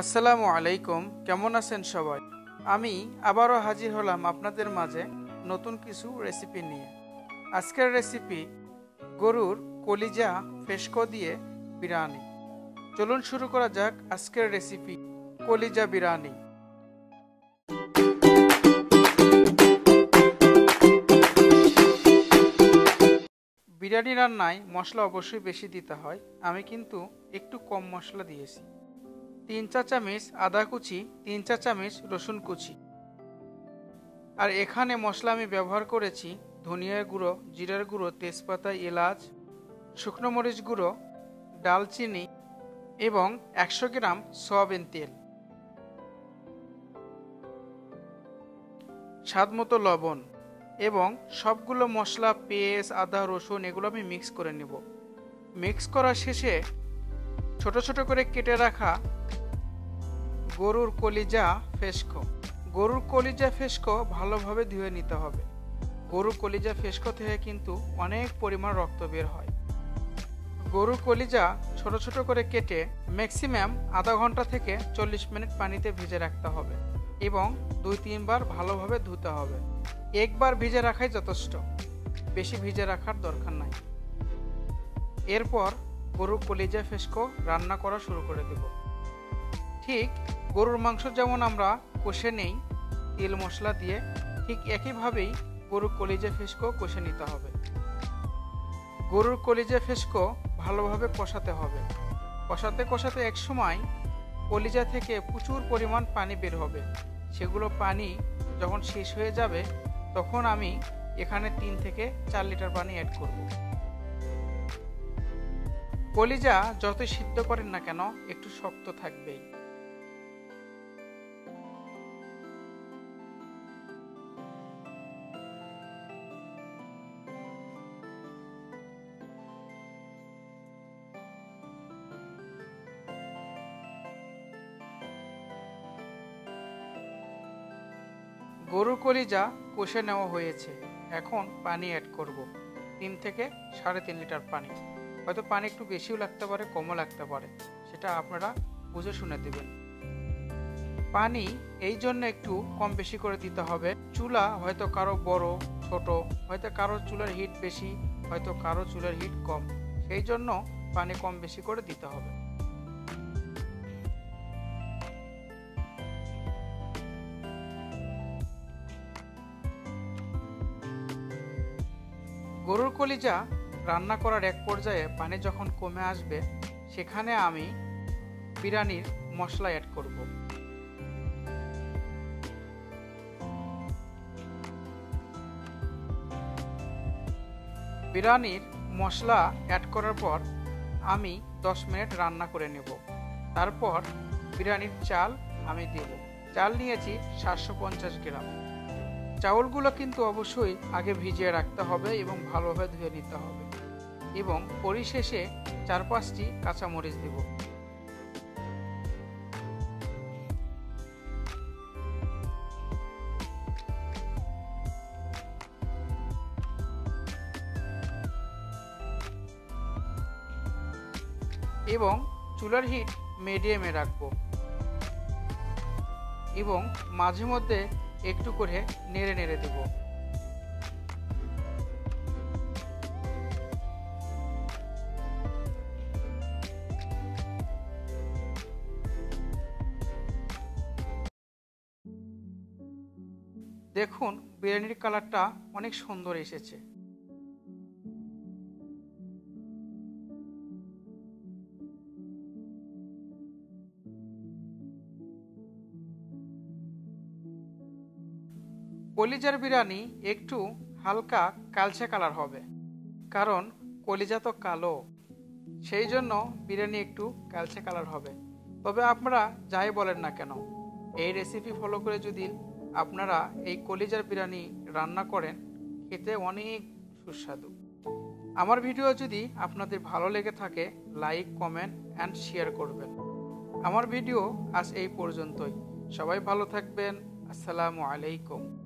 আসসালামু আলাইকুম, কেমন আছেন সবাই? আমি আবারও হাজির হলাম আপনাদের মাঝে নতুন কিছু রেসিপি নিয়ে। আজকের রেসিপি গরুর কলিজা ফেশকো দিয়ে বিরিয়ানি। চলুন শুরু করা যাক আজকের রেসিপি কলিজা বিরিয়ানি। বিরিয়ানি রান্নায় মশলা অবশ্যই বেশি দিতে হয়, আমি কিন্তু একটু কম মশলা দিয়েছি। 3 চা চামচ আদা কুচি, 3 চা চামচ রসুন কুচি। আর এখানে মশলা আমি ব্যবহার করেছি ধনিয়ার গুঁড়ো, জিরার গুঁড়ো, তেজপাতা, এলাচ, শুকনো মরিচ গুঁড়ো, ডালচিনি এবং 100 গ্রাম সয়াবিন তেল। স্বাদ মতো লবণ এবং সবগুলো মশলা, পেঁয়াজ, আদা, রসুন এগুলো আমি মিক্স করে নেব। মিক্স করার শেষে ছোট ছোট করে কেটে রাখা গরুর কলিজা ফেশকো। গরুর কলিজা ফেশকো ভালোভাবে ধুয়ে নিতে হবে। গরুর কলিজা ফেশকো থেকে কিন্তু অনেক পরিমাণ রক্ত বের হয়। গরুর কলিজা ছোট ছোট করে কেটে ম্যাক্সিমাম আধা ঘন্টা থেকে 40 মিনিট পানিতে ভিজে রাখতে হবে এবং 2-3 বার ভালোভাবে ধুতে হবে। একবার ভিজে রাখাই যথেষ্ট, বেশি ভিজে রাখার দরকার নাই। এরপর গরুর কলিজা ফেশকো রান্না করা শুরু করে দেব। ঠিক গরুর মাংস যেমন আমরা কষে নেই তেল মশলা দিয়ে, ঠিক একইভাবেই গরুর কলিজা ফেশকো কষে নিতে হবে। গরুর কলিজা ফেশকো ভালোভাবে কষাতে হবে। কষাতে কষাতে এক সময় কলিজা থেকে প্রচুর পরিমাণ পানি বের হবে। সেগুলো পানি যখন শেষ হয়ে যাবে তখন আমি এখানে 3 থেকে 4 লিটার পানি অ্যাড করব। কলিজা যতই সিদ্ধ করেন না কেন একটু শক্ত থাকবেই। গরুর কলিজা কষে নেওয়া হয়েছে, এখন পানি অ্যাড করব। 3 থেকে সাড়ে 3 লিটার পানি, হয়তো পানি একটু বেশিও লাগতে পারে, কমও লাগতে পারে, সেটা আপনারা বুঝে শুনে দেবেন। পানি এই জন্য একটু কম বেশি করে দিতে হবে। চুলা হয়তো কারো বড় ছোট, হয়তো কারো চুলার হিট বেশি, হয়তো কারো চুলার হিট কম, সেই জন্য পানি কম বেশি করে দিতে হবে। গরুর কলিজা রান্না করার এক পর্যায়ে পানি যখন কমে আসবে সেখানে আমি বিরিয়ানির মশলা অ্যাড করব। বিরিয়ানির মশলা অ্যাড করার পর আমি 10 মিনিট রান্না করে নেব। তারপর বিরিয়ানির চাল আমি দেব। চাল নিয়েছি 750 গ্রাম। চাউলগুলো কিন্তু অবশ্যই আগে ভিজিয়ে রাখতে হবে এবং ভালোভাবে ধুয়ে নিতে হবে এবং পরিশেষে 4-5টি কাঁচামরিচ দেব। এবং চুলার হিট মিডিয়ামে রাখবো এবং মাঝে মধ্যে একটু করে নেড়ে নেড়ে দেব। দেখুন বিরিয়ানির কালারটা অনেক সুন্দর এসেছে। কলিজার বিরিয়ানি একটু হালকা কালচে কালার হবে, কারণ কলিজা তো কালো, সেই জন্য বিরিয়ানি একটু কালচে কালার হবে। তবে আপনারা যাই বলেন না কেন, এই রেসিপি ফলো করে যদি আপনারা এই কলিজার বিরিয়ানি রান্না করেন, খেতে অনেক সুস্বাদু। আমার ভিডিও যদি আপনাদের ভালো লেগে থাকে লাইক, কমেন্ট অ্যান্ড শেয়ার করবেন। আমার ভিডিও আজ এই পর্যন্তই। সবাই ভালো থাকবেন। আসসালামু আলাইকুম।